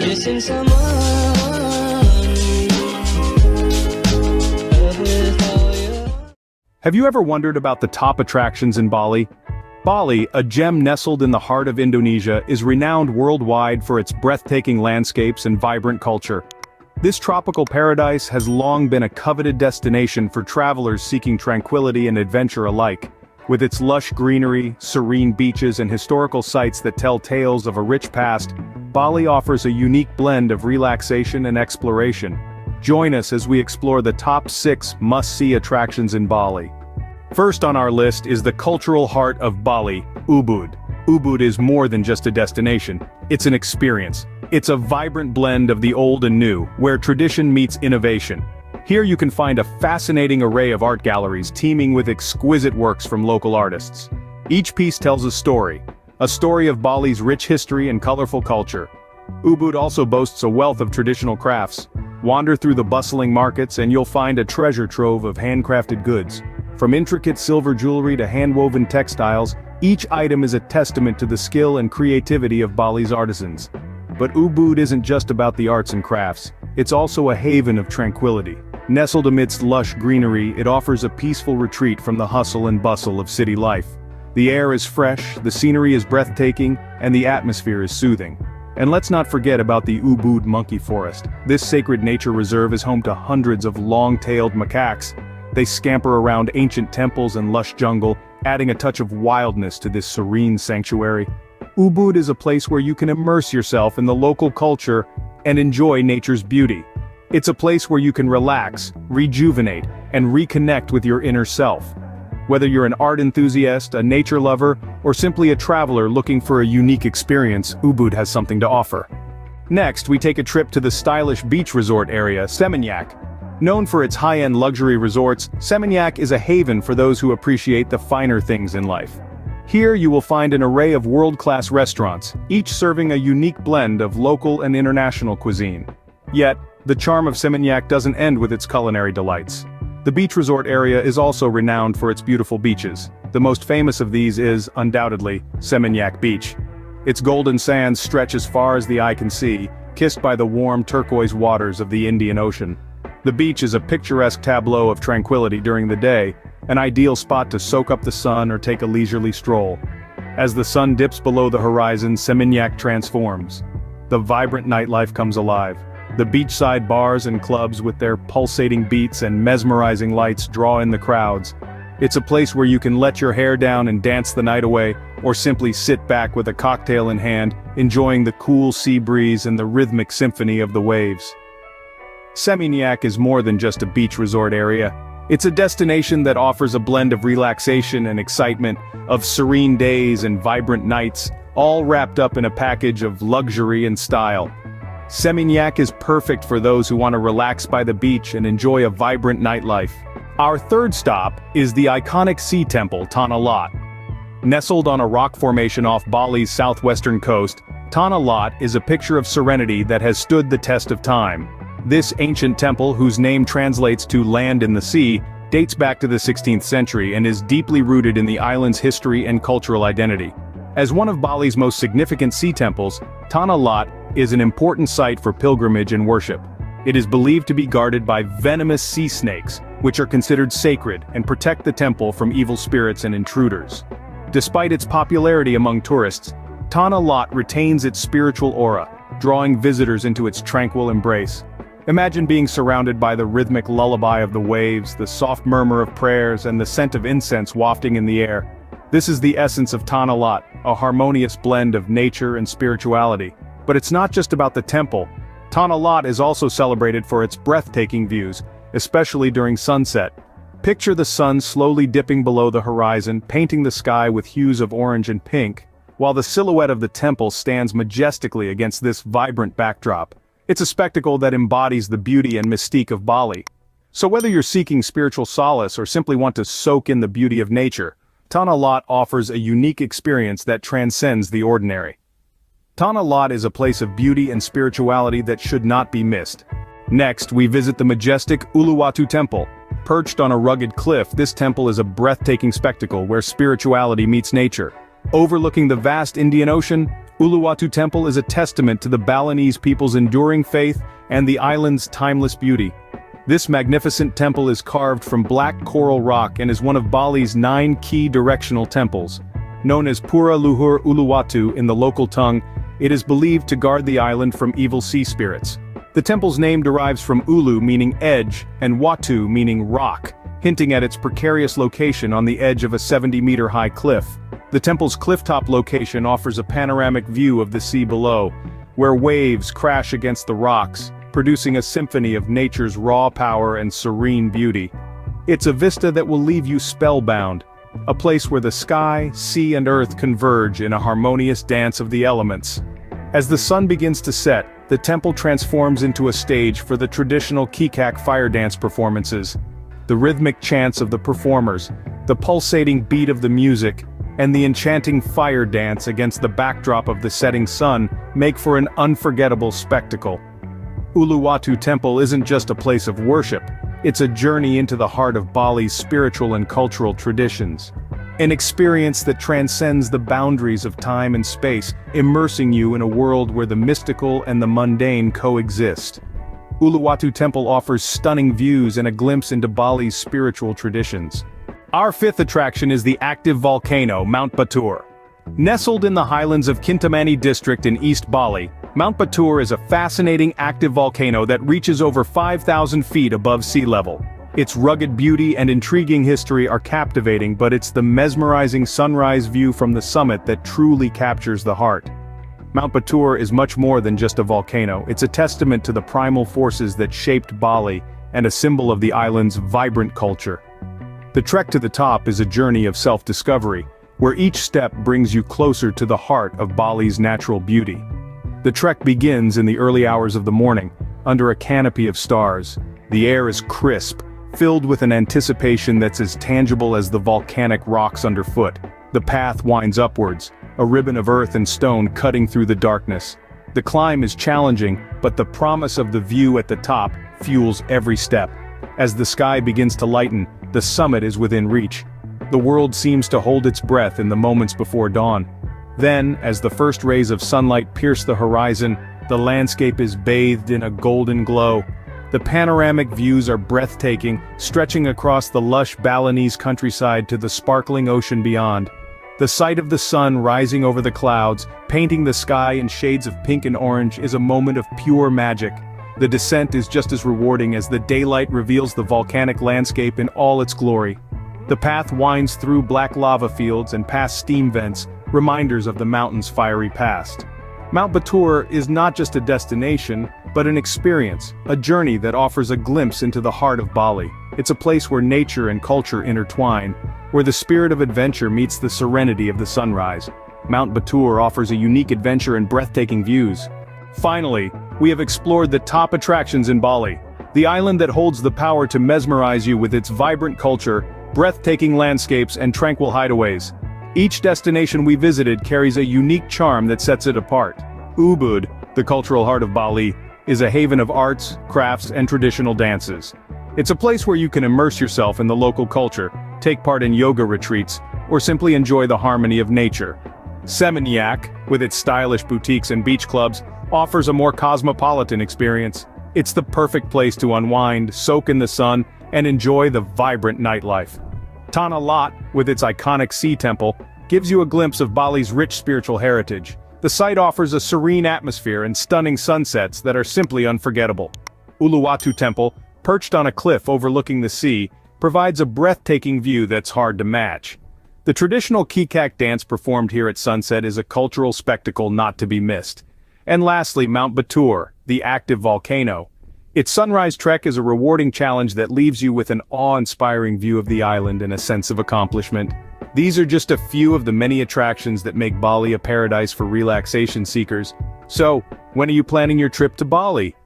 Missing someone. Have you ever wondered about the top attractions in Bali? Bali, a gem nestled in the heart of Indonesia, is renowned worldwide for its breathtaking landscapes and vibrant culture. This tropical paradise has long been a coveted destination for travelers seeking tranquility and adventure alike. With its lush greenery, serene beaches and historical sites that tell tales of a rich past, Bali offers a unique blend of relaxation and exploration. Join us as we explore the top 6 must-see attractions in Bali. First on our list is the cultural heart of Bali, Ubud. Ubud is more than just a destination, it's an experience. It's a vibrant blend of the old and new, where tradition meets innovation. Here you can find a fascinating array of art galleries teeming with exquisite works from local artists. Each piece tells a story of Bali's rich history and colorful culture. Ubud also boasts a wealth of traditional crafts. Wander through the bustling markets and you'll find a treasure trove of handcrafted goods. From intricate silver jewelry to hand-woven textiles, each item is a testament to the skill and creativity of Bali's artisans. But Ubud isn't just about the arts and crafts, it's also a haven of tranquility. Nestled amidst lush greenery, it offers a peaceful retreat from the hustle and bustle of city life. The air is fresh, the scenery is breathtaking, and the atmosphere is soothing. And let's not forget about the Ubud Monkey Forest. This sacred nature reserve is home to hundreds of long-tailed macaques. They scamper around ancient temples and lush jungle, adding a touch of wildness to this serene sanctuary. Ubud is a place where you can immerse yourself in the local culture and enjoy nature's beauty. It's a place where you can relax, rejuvenate, and reconnect with your inner self. Whether you're an art enthusiast, a nature lover, or simply a traveler looking for a unique experience, Ubud has something to offer. Next, we take a trip to the stylish beach resort area, Seminyak. Known for its high-end luxury resorts, Seminyak is a haven for those who appreciate the finer things in life. Here you will find an array of world-class restaurants, each serving a unique blend of local and international cuisine. Yet, the charm of Seminyak doesn't end with its culinary delights. The beach resort area is also renowned for its beautiful beaches. The most famous of these is, undoubtedly, Seminyak Beach. Its golden sands stretch as far as the eye can see, kissed by the warm turquoise waters of the Indian Ocean. The beach is a picturesque tableau of tranquility during the day, an ideal spot to soak up the sun or take a leisurely stroll. As the sun dips below the horizon, Seminyak transforms. The vibrant nightlife comes alive. The beachside bars and clubs with their pulsating beats and mesmerizing lights draw in the crowds. It's a place where you can let your hair down and dance the night away, or simply sit back with a cocktail in hand, enjoying the cool sea breeze and the rhythmic symphony of the waves. Seminyak is more than just a beach resort area. It's a destination that offers a blend of relaxation and excitement, of serene days and vibrant nights, all wrapped up in a package of luxury and style. Seminyak is perfect for those who want to relax by the beach and enjoy a vibrant nightlife. Our third stop is the iconic sea temple Tanah Lot. Nestled on a rock formation off Bali's southwestern coast, Tanah Lot is a picture of serenity that has stood the test of time. This ancient temple, whose name translates to land in the sea, dates back to the 16th century and is deeply rooted in the island's history and cultural identity. As one of Bali's most significant sea temples, Tanah Lot is an important site for pilgrimage and worship. It is believed to be guarded by venomous sea snakes, which are considered sacred and protect the temple from evil spirits and intruders. Despite its popularity among tourists, Tanah Lot retains its spiritual aura, drawing visitors into its tranquil embrace. Imagine being surrounded by the rhythmic lullaby of the waves, the soft murmur of prayers, and the scent of incense wafting in the air. This is the essence of Tanah Lot, a harmonious blend of nature and spirituality. But it's not just about the temple. Tanah Lot is also celebrated for its breathtaking views, especially during sunset. Picture the sun slowly dipping below the horizon, painting the sky with hues of orange and pink, while the silhouette of the temple stands majestically against this vibrant backdrop. It's a spectacle that embodies the beauty and mystique of Bali. So whether you're seeking spiritual solace or simply want to soak in the beauty of nature, Tanah Lot offers a unique experience that transcends the ordinary. Tanah Lot is a place of beauty and spirituality that should not be missed. Next, we visit the majestic Uluwatu Temple. Perched on a rugged cliff, this temple is a breathtaking spectacle where spirituality meets nature. Overlooking the vast Indian Ocean, Uluwatu Temple is a testament to the Balinese people's enduring faith and the island's timeless beauty. This magnificent temple is carved from black coral rock and is one of Bali's 9 key directional temples. Known as Pura Luhur Uluwatu in the local tongue, it is believed to guard the island from evil sea spirits. The temple's name derives from Ulu meaning edge and Watu meaning rock, hinting at its precarious location on the edge of a 70-meter high cliff. The temple's clifftop location offers a panoramic view of the sea below, where waves crash against the rocks, producing a symphony of nature's raw power and serene beauty. It's a vista that will leave you spellbound, a place where the sky, sea and earth converge in a harmonious dance of the elements. As the sun begins to set, the temple transforms into a stage for the traditional Kecak fire dance performances. The rhythmic chants of the performers, the pulsating beat of the music, and the enchanting fire dance against the backdrop of the setting sun make for an unforgettable spectacle. Uluwatu Temple isn't just a place of worship, it's a journey into the heart of Bali's spiritual and cultural traditions. An experience that transcends the boundaries of time and space, immersing you in a world where the mystical and the mundane coexist. Uluwatu Temple offers stunning views and a glimpse into Bali's spiritual traditions. Our fifth attraction is the active volcano Mount Batur. Nestled in the highlands of Kintamani District in East Bali, Mount Batur is a fascinating active volcano that reaches over 5,000 feet above sea level. Its rugged beauty and intriguing history are captivating, but it's the mesmerizing sunrise view from the summit that truly captures the heart. Mount Batur is much more than just a volcano, it's a testament to the primal forces that shaped Bali and a symbol of the island's vibrant culture. The trek to the top is a journey of self-discovery, where each step brings you closer to the heart of Bali's natural beauty. The trek begins in the early hours of the morning, under a canopy of stars. The air is crisp, filled with an anticipation that's as tangible as the volcanic rocks underfoot. The path winds upwards, a ribbon of earth and stone cutting through the darkness. The climb is challenging, but the promise of the view at the top fuels every step. As the sky begins to lighten, the summit is within reach. The world seems to hold its breath in the moments before dawn. Then, as the first rays of sunlight pierce the horizon, the landscape is bathed in a golden glow. The panoramic views are breathtaking, stretching across the lush Balinese countryside to the sparkling ocean beyond. The sight of the sun rising over the clouds, painting the sky in shades of pink and orange, is a moment of pure magic. The descent is just as rewarding as the daylight reveals the volcanic landscape in all its glory. The path winds through black lava fields and past steam vents, reminders of the mountain's fiery past. Mount Batur is not just a destination, but an experience, a journey that offers a glimpse into the heart of Bali. It's a place where nature and culture intertwine, where the spirit of adventure meets the serenity of the sunrise. Mount Batur offers a unique adventure and breathtaking views. Finally, we have explored the top attractions in Bali, the island that holds the power to mesmerize you with its vibrant culture, breathtaking landscapes and tranquil hideaways. Each destination we visited carries a unique charm that sets it apart. Ubud, the cultural heart of Bali, is a haven of arts, crafts, and traditional dances. It's a place where you can immerse yourself in the local culture, take part in yoga retreats, or simply enjoy the harmony of nature. Seminyak, with its stylish boutiques and beach clubs, offers a more cosmopolitan experience. It's the perfect place to unwind, soak in the sun, and enjoy the vibrant nightlife. Tanah Lot, with its iconic sea temple, gives you a glimpse of Bali's rich spiritual heritage. The site offers a serene atmosphere and stunning sunsets that are simply unforgettable. Uluwatu Temple, perched on a cliff overlooking the sea, provides a breathtaking view that's hard to match. The traditional Kecak dance performed here at sunset is a cultural spectacle not to be missed. And lastly, Mount Batur, the active volcano. Its sunrise trek is a rewarding challenge that leaves you with an awe-inspiring view of the island and a sense of accomplishment. These are just a few of the many attractions that make Bali a paradise for relaxation seekers. So, when are you planning your trip to Bali?